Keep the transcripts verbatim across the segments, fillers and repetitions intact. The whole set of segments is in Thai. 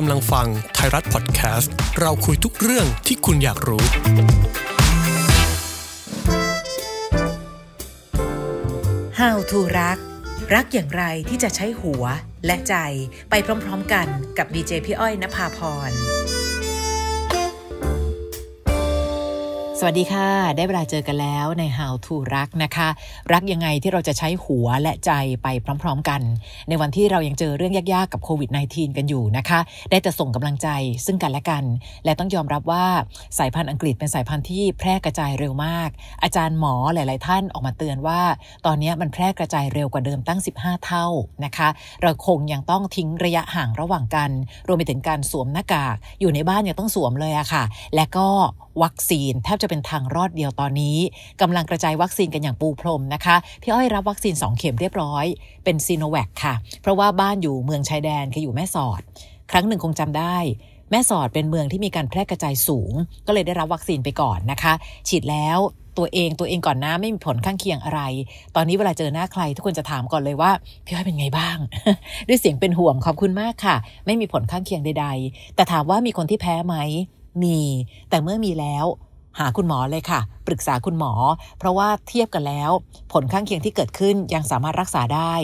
กำลังฟังไทยรัฐพอดแคสต์เราคุยทุกเรื่องที่คุณอยากรู้How to รักรักอย่างไรที่จะใช้หัวและใจไปพร้อมๆกันกับดีเจพี่อ้อยณภาพรสวัสดีค่ะได้เวลาเจอกันแล้วใน How to รักนะคะรักยังไงที่เราจะใช้หัวและใจไปพร้อมๆกันในวันที่เรายังเจอเรื่องยากๆกับโควิด สิบเก้า กันอยู่นะคะได้แต่ส่งกำลังใจซึ่งกันและกันและต้องยอมรับว่าสายพันธุ์อังกฤษเป็นสายพันธุ์ที่แพร่กระจายเร็วมากอาจารย์หมอหลายๆท่านออกมาเตือนว่าตอนนี้มันแพร่กระจายเร็วกว่าเดิมตั้งสิบห้าเท่านะคะเราคงยังต้องทิ้งระยะห่างระหว่างกันรวมไปถึงการสวมหน้ากากอยู่ในบ้านยังต้องสวมเลยอะค่ะและก็วัคซีนแทบจะเป็นทางรอดเดียวตอนนี้กำลังกระจายวัคซีนกันอย่างปูพรมนะคะพี่อ้อยรับวัคซีนสองเข็มเรียบร้อยเป็นซีโนแวคค่ะเพราะว่าบ้านอยู่เมืองชายแดนคืออยู่แม่สอดครั้งหนึ่งคงจำได้แม่สอดเป็นเมืองที่มีการแพร่กระจายสูงก็เลยได้รับวัคซีนไปก่อนนะคะฉีดแล้วตัวเองตัวเองก่อนนะไม่มีผลข้างเคียงอะไรตอนนี้เวลาเจอหน้าใครทุกคนจะถามก่อนเลยว่าพี่อ้อยเป็นไงบ้าง ด้วยเสียงเป็นห่วงขอบคุณมากค่ะไม่มีผลข้างเคียงใดๆแต่ถามว่ามีคนที่แพ้ไหมมีแต่เมื่อมีแล้วหาคุณหมอเลยค่ะปรึกษาคุณหมอเพราะว่าเทียบกันแล้วผลข้างเคียงที่เกิดขึ้นยังสามารถรักษาได้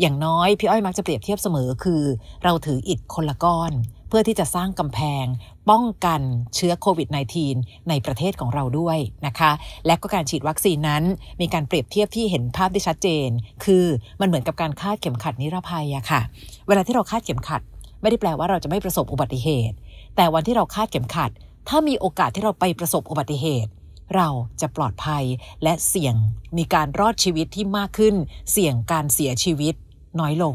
อย่างน้อยพี่อ้อยมักจะเปรียบเทียบเสมอคือเราถืออิฐคนละก้อนเพื่อที่จะสร้างกำแพงป้องกันเชื้อโควิด สิบเก้า ในประเทศของเราด้วยนะคะและก็การฉีดวัคซีนนั้นมีการเปรียบเทียบที่เห็นภาพได้ชัดเจนคือมันเหมือนกับการคาดเข็มขัดนิรภัยอะค่ะเวลาที่เราคาดเข็มขัดไม่ได้แปลว่าเราจะไม่ประสบอุบัติเหตุแต่วันที่เราคาดเข็มขัดถ้ามีโอกาสที่เราไปประสบอุบัติเหตุเราจะปลอดภัยและเสี่ยงมีการรอดชีวิตที่มากขึ้นเสี่ยงการเสียชีวิตน้อยลง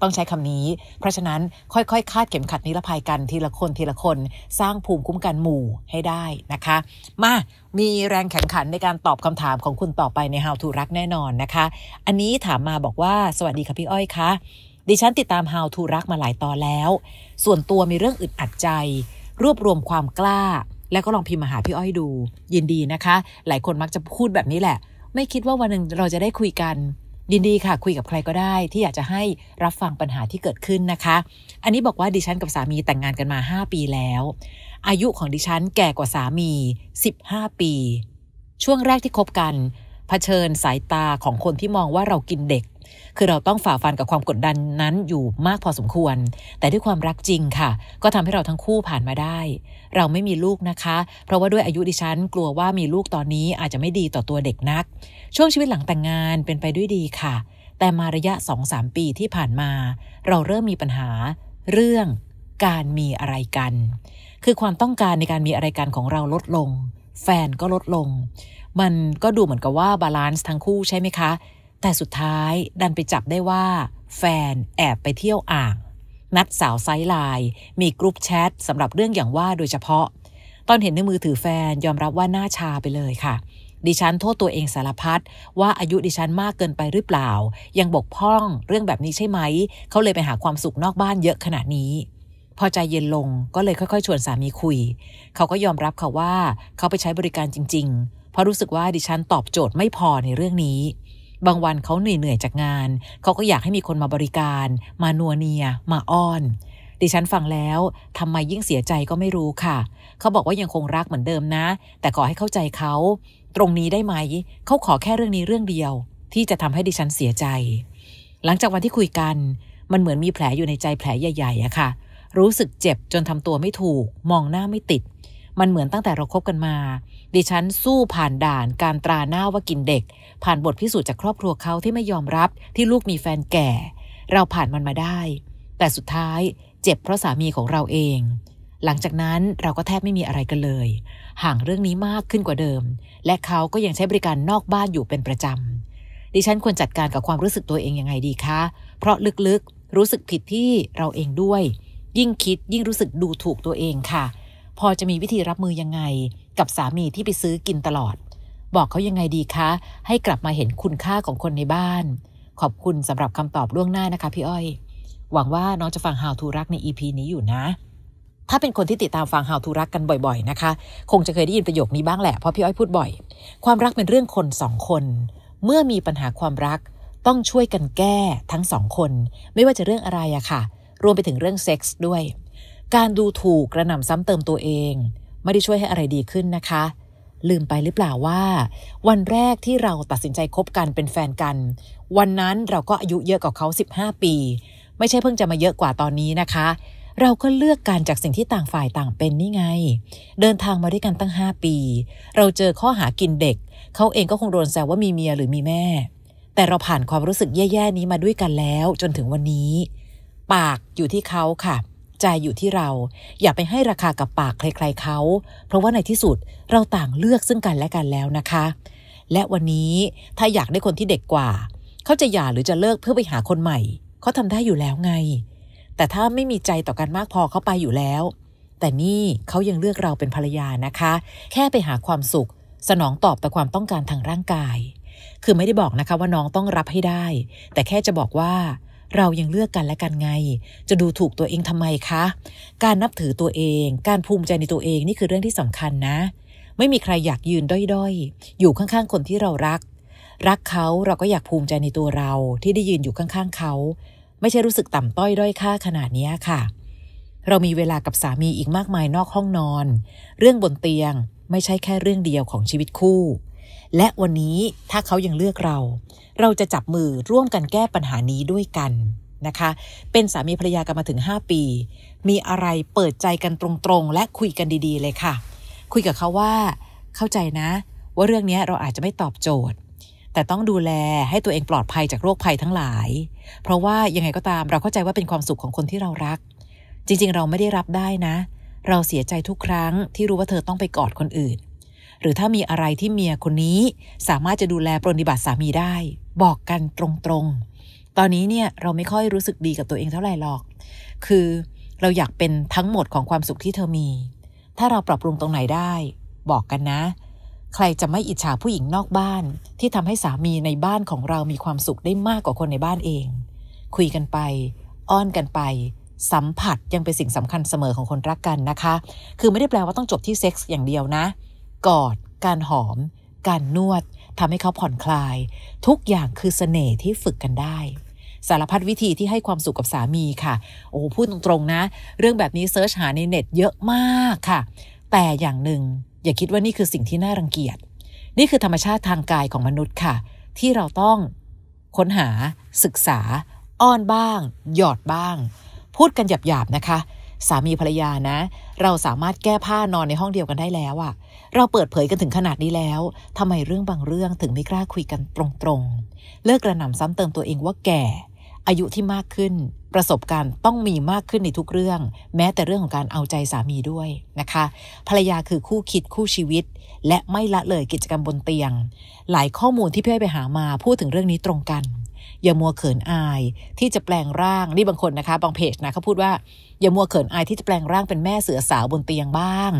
ต้องใช้คำนี้เพราะฉะนั้นค่อยๆคาดเข็มขัดนิรภัยกันทีละคนทีละคนสร้างภูมิคุ้มกันหมู่ให้ได้นะคะมามีแรงแข่งขันในการตอบคำถามของคุณต่อไปใน How to รักแน่นอนนะคะอันนี้ถามมาบอกว่าสวัสดีค่ะพี่อ้อยคะดิฉันติดตาม How to รักมาหลายตอนแล้วส่วนตัวมีเรื่องอึดอัดใจรวบรวมความกล้าแล้วก็ลองพิมพ์มาหาพี่อ้อยดูยินดีนะคะหลายคนมักจะพูดแบบนี้แหละไม่คิดว่าวันหนึ่งเราจะได้คุยกันยินดีค่ะคุยกับใครก็ได้ที่อยากจะให้รับฟังปัญหาที่เกิดขึ้นนะคะอันนี้บอกว่าดิฉันกับสามีแต่งงานกันมาห้าปีแล้วอายุของดิฉันแก่กว่าสามีสิบห้าปีช่วงแรกที่คบกันเผชิญสายตาของคนที่มองว่าเรากินเด็กคือเราต้องฝ่าฟันกับความกดดันนั้นอยู่มากพอสมควรแต่ด้วยความรักจริงค่ะก็ทำให้เราทั้งคู่ผ่านมาได้เราไม่มีลูกนะคะเพราะว่าด้วยอายุดิฉันกลัวว่ามีลูกตอนนี้อาจจะไม่ดีต่อตัวเด็กนักช่วงชีวิตหลังแต่งงานเป็นไปด้วยดีค่ะแต่มาระยะ สองถึงสาม ปีที่ผ่านมาเราเริ่มมีปัญหาเรื่องการมีอะไรกันคือความต้องการในการมีอะไรกันของเราลดลงแฟนก็ลดลงมันก็ดูเหมือนกับว่าบาลานซ์ทั้งคู่ใช่ไหมคะแต่สุดท้ายดันไปจับได้ว่าแฟนแอบไปเที่ยวอ่างนัดสาวไซส์ไลน์มีกรุ๊ปแชทสำหรับเรื่องอย่างว่าโดยเฉพาะตอนเห็นในมือถือแฟนยอมรับว่าหน้าชาไปเลยค่ะดิฉันโทษตัวเองสารพัดว่าอายุดิฉันมากเกินไปหรือเปล่ายังบกพร่องเรื่องแบบนี้ใช่ไหมเขาเลยไปหาความสุขนอกบ้านเยอะขนาดนี้พอใจเย็นลงก็เลยค่อยๆชวนสามีคุยเขาก็ยอมรับค่ะว่าเขาไปใช้บริการจริงๆเพราะรู้สึกว่าดิฉันตอบโจทย์ไม่พอในเรื่องนี้บางวันเขาเหนื่อยๆจากงานเขาก็อยากให้มีคนมาบริการมานัวเนียมาอ้อนดิฉันฟังแล้วทำไมยิ่งเสียใจก็ไม่รู้ค่ะเขาบอกว่ายังคงรักเหมือนเดิมนะแต่ขอให้เข้าใจเขาตรงนี้ได้ไหมเขาขอแค่เรื่องนี้เรื่องเดียวที่จะทำให้ดิฉันเสียใจหลังจากวันที่คุยกันมันเหมือนมีแผลอยู่ในใจแผลใหญ่ๆอะค่ะรู้สึกเจ็บจนทำตัวไม่ถูกมองหน้าไม่ติดมันเหมือนตั้งแต่เราคบกันมาดิฉันสู้ผ่านด่านการตราหน้าว่ากินเด็กผ่านบทพิสูจน์จากครอบครัวเขาที่ไม่ยอมรับที่ลูกมีแฟนแก่เราผ่านมันมาได้แต่สุดท้ายเจ็บเพราะสามีของเราเองหลังจากนั้นเราก็แทบไม่มีอะไรกันเลยห่างเรื่องนี้มากขึ้นกว่าเดิมและเขาก็ยังใช้บริการนอกบ้านอยู่เป็นประจำดิฉันควรจัดการกับความรู้สึกตัวเองยังไงดีคะเพราะลึกๆรู้สึกผิดที่เราเองด้วยยิ่งคิดยิ่งรู้สึกดูถูกตัวเองค่ะพอจะมีวิธีรับมือยังไงกับสามีที่ไปซื้อกินตลอดบอกเขายังไงดีคะให้กลับมาเห็นคุณค่าของคนในบ้านขอบคุณสำหรับคำตอบล่วงหน้านะคะพี่อ้อยหวังว่าน้องจะฟัง How to รักใน อี พี นี้อยู่นะถ้าเป็นคนที่ติดตามฟัง How to รักกันบ่อยๆนะคะคงจะเคยได้ยินประโยคนี้บ้างแหละเพราะพี่อ้อยพูดบ่อยความรักเป็นเรื่องคนสองคนเมื่อมีปัญหาความรักต้องช่วยกันแก้ทั้งสองคนไม่ว่าจะเรื่องอะไรอะค่ะรวมไปถึงเรื่องเซ็กส์ด้วย การดูถูกกระหน่ำซ้ำเติมตัวเองไม่ได้ช่วยให้อะไรดีขึ้นนะคะลืมไปหรือเปล่าว่าวันแรกที่เราตัดสินใจคบกันเป็นแฟนกันวันนั้นเราก็อายุเยอะกว่าเขาสิบห้าปีไม่ใช่เพิ่งจะมาเยอะกว่าตอนนี้นะคะเราก็เลือกกันจากสิ่งที่ต่างฝ่ายต่างเป็นนี่ไงเดินทางมาด้วยกันตั้งห้าปีเราเจอข้อหากินเด็กเขาเองก็คงโดนแซวว่ามีเมียหรือมีแม่แต่เราผ่านความรู้สึกแย่ๆนี้มาด้วยกันแล้วจนถึงวันนี้ปากอยู่ที่เขาค่ะใจอยู่ที่เราอย่าไปให้ราคากับปากใครๆเขาเพราะว่าในที่สุดเราต่างเลือกซึ่งกันและกันแล้วนะคะและวันนี้ถ้าอยากได้คนที่เด็กกว่าเขาจะหย่าหรือจะเลิกเพื่อไปหาคนใหม่เขาทำได้อยู่แล้วไงแต่ถ้าไม่มีใจต่อกันมากพอเขาไปอยู่แล้วแต่นี่เขายังเลือกเราเป็นภรรยานะคะแค่ไปหาความสุขสนองตอบต่อความต้องการทางร่างกายคือไม่ได้บอกนะคะว่าน้องต้องรับให้ได้แต่แค่จะบอกว่าเรายังเลือกกันและกันไงจะดูถูกตัวเองทำไมคะการนับถือตัวเองการภูมิใจในตัวเองนี่คือเรื่องที่สำคัญนะไม่มีใครอยากยืนด้อยๆอยู่ข้างๆคนที่เรารักรักเขาเราก็อยากภูมิใจในตัวเราที่ได้ยืนอยู่ข้างๆเขาไม่ใช่รู้สึกต่ำต้อยด้อยค่าขนาดนี้ค่ะเรามีเวลากับสามีอีกมากมายนอกห้องนอนเรื่องบนเตียงไม่ใช่แค่เรื่องเดียวของชีวิตคู่และวันนี้ถ้าเขายังเลือกเราเราจะจับมือร่วมกันแก้ปัญหานี้ด้วยกันนะคะเป็นสามีภรรยากันมาถึงห้าปีมีอะไรเปิดใจกันตรงๆและคุยกันดีๆเลยค่ะคุยกับเขาว่าเข้าใจนะว่าเรื่องนี้เราอาจจะไม่ตอบโจทย์แต่ต้องดูแลให้ตัวเองปลอดภัยจากโรคภัยทั้งหลายเพราะว่ายังไงก็ตามเราเข้าใจว่าเป็นความสุขของคนที่เรารักจริงๆเราไม่ได้รับได้นะเราเสียใจทุกครั้งที่รู้ว่าเธอต้องไปกอดคนอื่นหรือถ้ามีอะไรที่เมียคนนี้สามารถจะดูแลปรนนิบัติสามีได้บอกกันตรงๆตอนนี้เนี่ยเราไม่ค่อยรู้สึกดีกับตัวเองเท่าไหร่หรอกคือเราอยากเป็นทั้งหมดของความสุขที่เธอมีถ้าเราปรับปรุงตรงไหนได้บอกกันนะใครจะไม่อิจฉาผู้หญิงนอกบ้านที่ทำให้สามีในบ้านของเรามีความสุขได้มากกว่าคนในบ้านเองคุยกันไปอ้อนกันไปสัมผัสยังเป็นสิ่งสำคัญเสมอของคนรักกันนะคะคือไม่ได้แปลว่าต้องจบที่เซ็กส์อย่างเดียวนะกอดการหอมการนวดทำให้เขาผ่อนคลายทุกอย่างคือเสน่ห์ที่ฝึกกันได้สารพัดวิธีที่ให้ความสุขกับสามีค่ะโอ้พูดตรงๆนะเรื่องแบบนี้เซิร์ชหาในเน็ตเยอะมากค่ะแต่อย่างหนึ่งอย่าคิดว่านี่คือสิ่งที่น่ารังเกียจนี่คือธรรมชาติทางกายของมนุษย์ค่ะที่เราต้องค้นหาศึกษาอ้อนบ้างหยอดบ้างพูดกันหยาบๆนะคะสามีภรรยานะเราสามารถแก้ผ้านอนในห้องเดียวกันได้แล้วอะเราเปิดเผยกันถึงขนาดนี้แล้วทำไมเรื่องบางเรื่องถึงไม่กล้าคุยกันตรงๆเลิกกระหน่ำซ้ำเติมตัวเองว่าแก่อายุที่มากขึ้นประสบการณ์ต้องมีมากขึ้นในทุกเรื่องแม้แต่เรื่องของการเอาใจสามีด้วยนะคะภรรยาคือคู่คิดคู่ชีวิตและไม่ละเลยกิจกรรมบนเตียงหลายข้อมูลที่พี่ให้ไปหามาพูดถึงเรื่องนี้ตรงกันอย่ามัวเขินอายที่จะแปลงร่างนี่บางคนนะคะบางเพจนะเขาพูดว่าอย่ามัวเขินอายที่จะแปลงร่างเป็นแม่เสือสาวบนเตียงบ้าง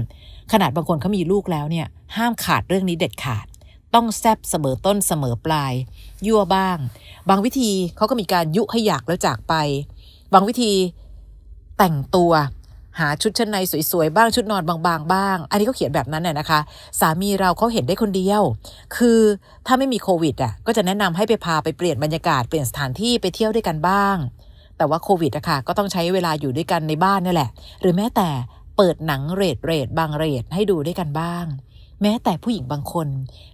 ขนาดบางคนเขามีลูกแล้วเนี่ยห้ามขาดเรื่องนี้เด็ดขาดต้องแซ่บเสมอต้นเสมอปลายยั่วบ้างบางวิธีเขาก็มีการยุให้อยากแล้วจากไปบางวิธีแต่งตัวหาชุดชั้นในสวยๆบ้างชุดนอนบางๆ บ, บ, บ้างอันนี้ก็เขียนแบบนั้นน่ะนะคะสามีเราเขาเห็นได้คนเดียวคือถ้าไม่มีโควิดอ่ะก็จะแนะนำให้ไปพาไปเปลี่ยนบรรยากาศเปลี่ยนสถานที่ไปเที่ยวด้วยกันบ้างแต่ว่าโควิดอะค่ะก็ต้องใช้เวลาอยู่ด้วยกันในบ้านนี่แหละหรือแม้แต่เปิดหนังเรทเรทบางเรทให้ดูด้วยกันบ้างแม้แต่ผู้หญิงบางคน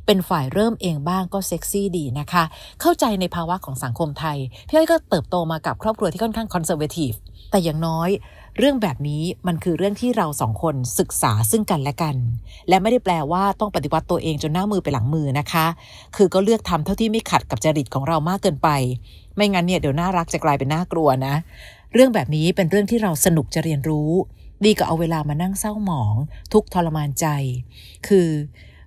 เป็นฝ่ายเริ่มเองบ้างก็เซ็กซี่ดีนะคะเข้าใจในภาวะของสังคมไทยพี่อ้อยก็เติบโตมากับครอบครัวที่ค่อนข้างคอนเซอร์เวทีฟแต่อย่างน้อยเรื่องแบบนี้มันคือเรื่องที่เราสองคนศึกษาซึ่งกันและกันและไม่ได้แปลว่าต้องปฏิวัติตัวเองจนหน้ามือไปหลังมือนะคะคือก็เลือกทำเท่าที่ไม่ขัดกับจริตของเรามากเกินไปไม่งั้นเนี่ยเดี๋ยวน่ารักจะกลายเป็นน่ากลัวนะเรื่องแบบนี้เป็นเรื่องที่เราสนุกจะเรียนรู้ดีกว่าเอาเวลามานั่งเศร้าหมองทุกทรมานใจคือ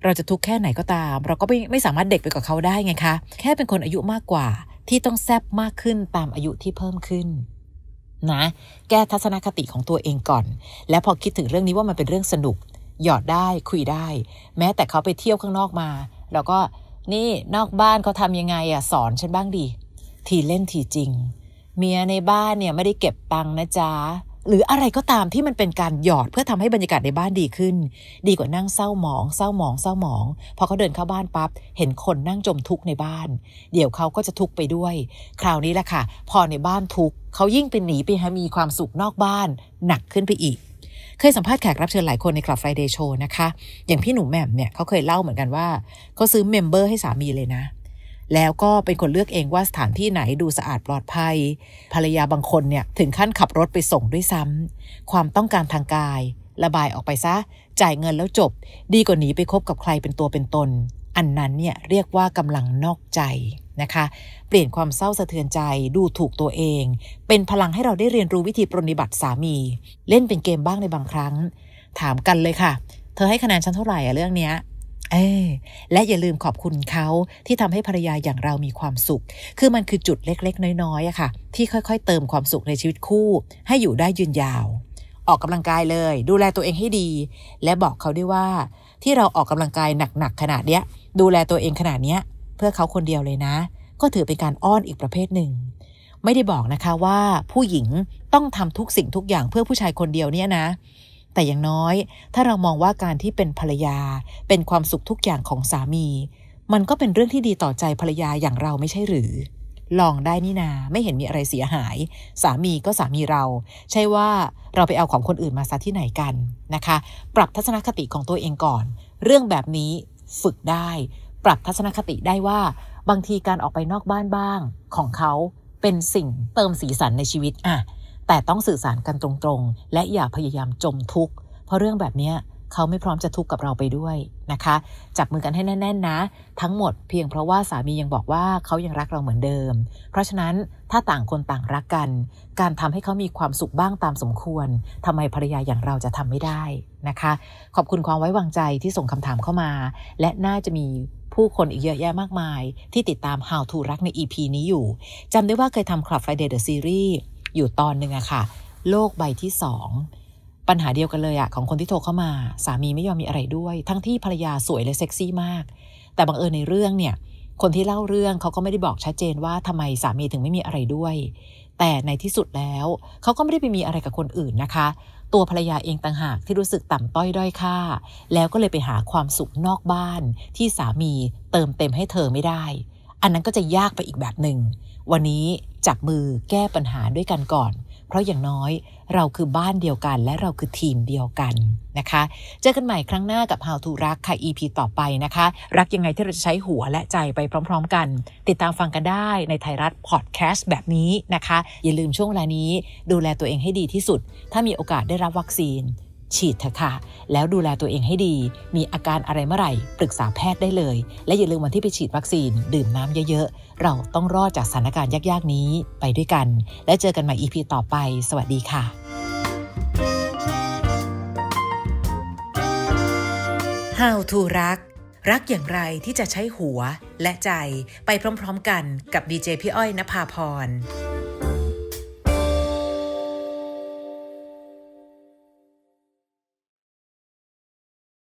เราจะทุกข์แค่ไหนก็ตามเราก็ไม่ไม่สามารถเด็กไปกว่าเขาได้ไงคะแค่เป็นคนอายุมากกว่าที่ต้องแซ่บมากขึ้นตามอายุที่เพิ่มขึ้นนะแก้ทัศนคติของตัวเองก่อนและพอคิดถึงเรื่องนี้ว่ามันเป็นเรื่องสนุกหยอดได้คุยได้แม้แต่เขาไปเที่ยวข้างนอกมาเราก็นี่นอกบ้านเขาทำยังไงอ่ะสอนฉันบ้างดีทีเล่นทีจริงเมียในบ้านเนี่ยไม่ได้เก็บตังค์นะจ๊ะ หรืออะไรก็ตามที่มันเป็นการหยอดเพื่อทำให้บรรยากาศในบ้านดีขึ้นดีกว่านั่งเศร้าหมองเศร้าหมองเศร้าหมองพอเขาเดินเข้าบ้านปั๊บเห็นคนนั่งจมทุกข์ในบ้านเดี๋ยวเขาก็จะทุกข์ไปด้วยคราวนี้แหละค่ะพอในบ้านทุกข์เขายิ่งไปหนีไปหามีความสุขนอกบ้านหนักขึ้นไปอีกเคยสัมภาษณ์แขกรับเชิญหลายคนในคลับ Friday Show นะคะอย่างพี่หนูแหม่มเนี่ยเขาเคยเล่าเหมือนกันว่าเขาซื้อเมมเบอร์ให้สามีเลยนะแล้วก็เป็นคนเลือกเองว่าสถานที่ไหนดูสะอาดปลอดภัยภรรยาบางคนเนี่ยถึงขั้นขับรถไปส่งด้วยซ้ำความต้องการทางกายระบายออกไปซะจ่ายเงินแล้วจบดีกว่าหนีไปคบกับใครเป็นตัวเป็นตนอันนั้นเนี่ยเรียกว่ากำลังนอกใจนะคะเปลี่ยนความเศร้าสะเทือนใจดูถูกตัวเองเป็นพลังให้เราได้เรียนรู้วิธีปรนนิบัติสามีเล่นเป็นเกมบ้างในบางครั้งถามกันเลยค่ะเธอให้คะแนนฉันเท่าไหร่อะเรื่องเนี้ยเออและอย่าลืมขอบคุณเขาที่ทำให้ภรรยาอย่างเรามีความสุขคือมันคือจุดเล็กๆน้อยๆอะค่ะที่ค่อยๆเติมความสุขในชีวิตคู่ให้อยู่ได้ยืนยาวออกกำลังกายเลยดูแลตัวเองให้ดีและบอกเขาด้วยว่าที่เราออกกำลังกายหนักๆขนาดเนี้ยดูแลตัวเองขนาดเนี้ยเพื่อเขาคนเดียวเลยนะก็ถือเป็นการอ้อนอีกประเภทหนึ่งไม่ได้บอกนะคะว่าผู้หญิงต้องทำทุกสิ่งทุกอย่างเพื่อผู้ชายคนเดียวเนี่ยนะแต่อย่างน้อยถ้าเรามองว่าการที่เป็นภรรยาเป็นความสุขทุกอย่างของสามีมันก็เป็นเรื่องที่ดีต่อใจภรรยาอย่างเราไม่ใช่หรือลองได้นี่นาไม่เห็นมีอะไรเสียหายสามีก็สามีเราใช่ว่าเราไปเอาของคนอื่นมาซะที่ไหนกันนะคะปรับทัศนคติของตัวเองก่อนเรื่องแบบนี้ฝึกได้ปรับทัศนคติได้ว่าบางทีการออกไปนอกบ้านบ้างของเขาเป็นสิ่งเติมสีสันในชีวิตอะแต่ต้องสื่อสารกันตรงๆและอย่าพยายามจมทุกข์เพราะเรื่องแบบนี้เขาไม่พร้อมจะทุกข์กับเราไปด้วยนะคะจับมือกันให้แน่นๆนะทั้งหมดเพียงเพราะว่าสามียังบอกว่าเขายังรักเราเหมือนเดิมเพราะฉะนั้นถ้าต่างคนต่างรักกันการทำให้เขามีความสุขบ้างตามสมควรทำไมภรรยาอย่างเราจะทำไม่ได้นะคะขอบคุณความไว้วางใจที่ส่งคำถามเข้ามาและน่าจะมีผู้คนอีกเยอะแยะมากมายที่ติดตาม How to รักใน อี พี นี้อยู่จำได้ว่าเคยทำ Club Friday The Series อยู่ตอนหนึ่งอะค่ะโลกใบที่สองปัญหาเดียวกันเลยอะของคนที่โทรเข้ามาสามีไม่ยอมมีอะไรด้วยทั้งที่ภรรยาสวยและเซ็กซี่มากแต่บังเอิญในเรื่องเนี่ยคนที่เล่าเรื่องเขาก็ไม่ได้บอกชัดเจนว่าทำไมสามีถึงไม่มีอะไรด้วยแต่ในที่สุดแล้วเขาก็ไม่ได้ไปมีอะไรกับคนอื่นนะคะตัวภรรยาเองต่างหากที่รู้สึกต่ำต้อยด้อยค่าแล้วก็เลยไปหาความสุขนอกบ้านที่สามีเติมเต็มให้เธอไม่ได้อันนั้นก็จะยากไปอีกแบบหนึ่งวันนี้จับมือแก้ปัญหาด้วยกันก่อนเพราะอย่างน้อยเราคือบ้านเดียวกันและเราคือทีมเดียวกันนะคะเจอกันใหม่ครั้งหน้ากับ How to รักค่ะ อี พี ต่อไปนะคะรักยังไงที่เราจะใช้หัวและใจไปพร้อมๆกันติดตามฟังกันได้ในไทยรัฐพอดแคสต์แบบนี้นะคะอย่าลืมช่วงเวลานี้ดูแลตัวเองให้ดีที่สุดถ้ามีโอกาสได้รับวัคซีนฉีดเถอะค่ะแล้วดูแลตัวเองให้ดีมีอาการอะไรเมื่อไหร่ปรึกษาแพทย์ได้เลยและอย่าลืมวันที่ไปฉีดวัคซีนดื่มน้ำเยอะๆเราต้องรอดจากสถานการณ์ยากๆนี้ไปด้วยกันและเจอกันใหม่ อี พี ต่อไปสวัสดีค่ะHow to รักรักอย่างไรที่จะใช้หัวและใจไปพร้อมๆกันกับดีเจพี่อ้อยณภาพร